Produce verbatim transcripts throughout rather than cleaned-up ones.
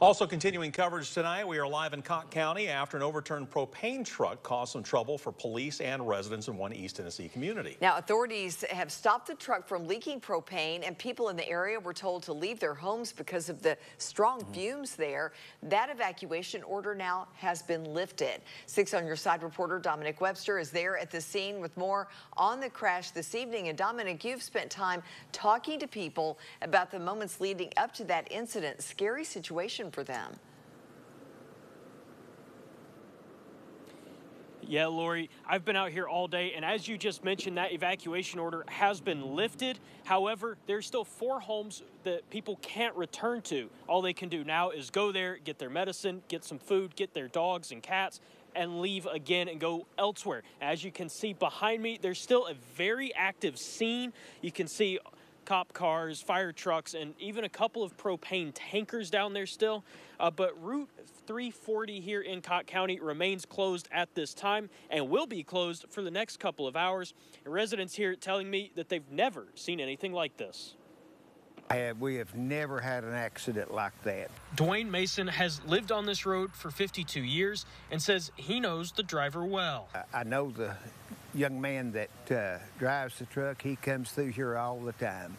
Also continuing coverage tonight, we are live in Cocke County after an overturned propane truck caused some trouble for police and residents in one East Tennessee community. Now, authorities have stopped the truck from leaking propane, and people in the area were told to leave their homes because of the strong fumes there. That evacuation order now has been lifted. Six on Your Side reporter Dominic Webster is there at the scene with more on the crash this evening. And Dominic, you've spent time talking to people about the moments leading up to that incident. Scary situation for them. Yeah, Lori, I've been out here all day, and as you just mentioned, that evacuation order has been lifted. However, there's still four homes that people can't return to. All they can do now is go there, get their medicine, get some food, get their dogs and cats, and leave again and go elsewhere. As you can see behind me, there's still a very active scene. You can see cop cars, fire trucks, and even a couple of propane tankers down there still. Uh, but Route three forty here in Cocke County remains closed at this time and will be closed for the next couple of hours. And residents here telling me that they've never seen anything like this. I have, we have never had an accident like that. Dwayne Mason has lived on this road for fifty-two years and says he knows the driver well. I, I know the young man that uh, drives the truck. He comes through here all the time.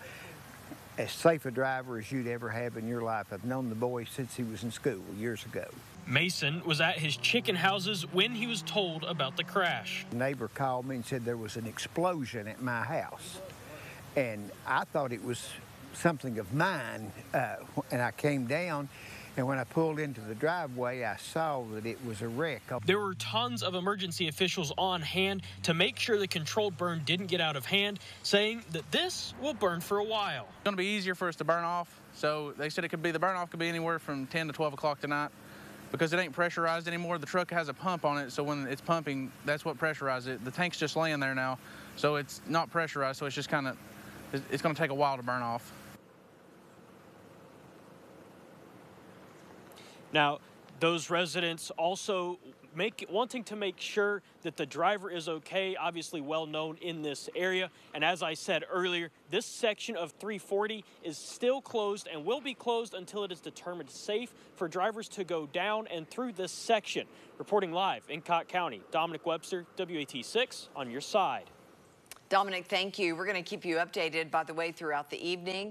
As safe a driver as you'd ever have in your life. I've known the boy since he was in school years ago. Mason was at his chicken houses when he was told about the crash. A neighbor called me and said there was an explosion at my house, and I thought it was something of mine, uh, and I came down, and when I pulled into the driveway, I saw that it was a wreck. There were tons of emergency officials on hand to make sure the controlled burn didn't get out of hand, saying that this will burn for a while. It's going to be easier for us to burn off, so they said it could be, the burn off could be anywhere from ten to twelve o'clock tonight. Because it ain't pressurized anymore, the truck has a pump on it, so when it's pumping, that's what pressurizes it. The tank's just laying there now, so it's not pressurized, so it's just kind of, it's going to take a while to burn off. Now, those residents also make, wanting to make sure that the driver is okay, obviously well known in this area. And as I said earlier, this section of three forty is still closed and will be closed until it is determined safe for drivers to go down and through this section. Reporting live in Cocke County, Dominic Webster, W A T six, on your side. Dominic, thank you. We're going to keep you updated, by the way, throughout the evening.